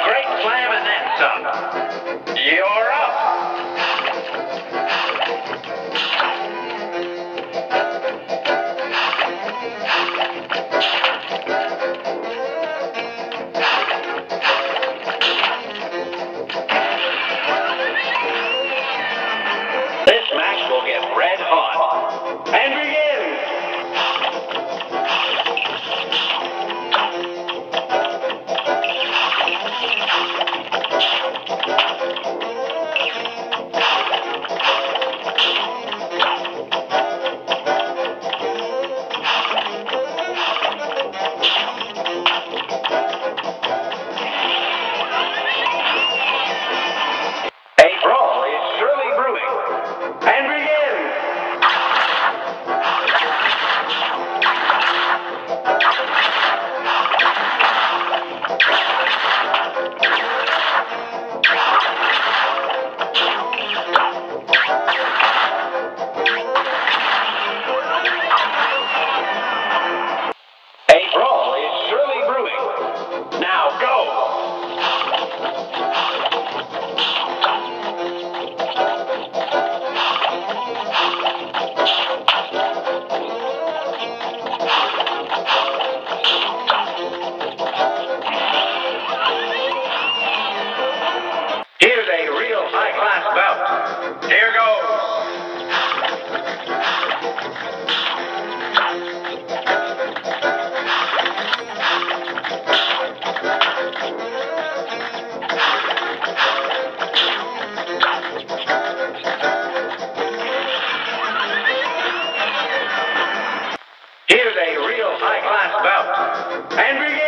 A great slam and then some. You're up. This match will get red hot. And here goes. Here's a real high-class bout. And